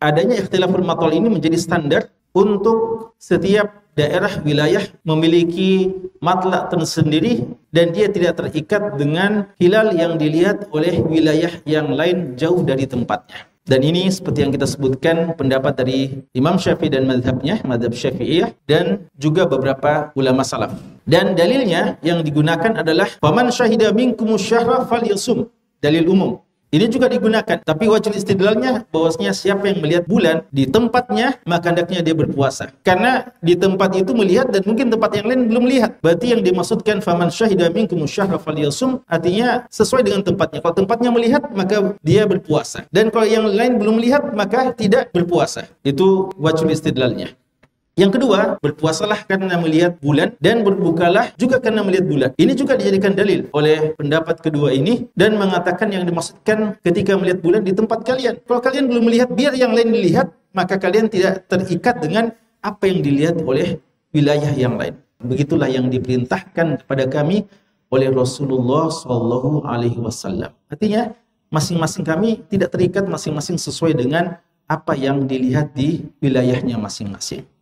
adanya ikhtilaful matol ini menjadi standar untuk setiap daerah wilayah memiliki matlak tersendiri dan dia tidak terikat dengan hilal yang dilihat oleh wilayah yang lain jauh dari tempatnya. Dan ini seperti yang kita sebutkan pendapat dari Imam Syafi'i dan madhabnya, Madhab Syafi'iyah, dan juga beberapa ulama salaf. Dan dalilnya yang digunakan adalah faman syahida minkumus syahra falyasum, dalil umum. Ini juga digunakan, tapi wajib istidlalnya bahwasanya siapa yang melihat bulan di tempatnya, maka hendaknya dia berpuasa. Karena di tempat itu melihat dan mungkin tempat yang lain belum lihat. Berarti yang dimaksudkan faman syahida minkumus syahra falyasum artinya sesuai dengan tempatnya. Kalau tempatnya melihat, maka dia berpuasa. Dan kalau yang lain belum lihat, maka tidak berpuasa. Itu wajib istidlalnya. Yang kedua, berpuasalah karena melihat bulan dan berbukalah juga karena melihat bulan. Ini juga dijadikan dalil oleh pendapat kedua ini dan mengatakan yang dimaksudkan ketika melihat bulan di tempat kalian. Kalau kalian belum melihat, biar yang lain dilihat, maka kalian tidak terikat dengan apa yang dilihat oleh wilayah yang lain. Begitulah yang diperintahkan kepada kami oleh Rasulullah Shallallahu Alaihi Wasallam. Artinya, masing-masing kami tidak terikat masing-masing sesuai dengan apa yang dilihat di wilayahnya masing-masing.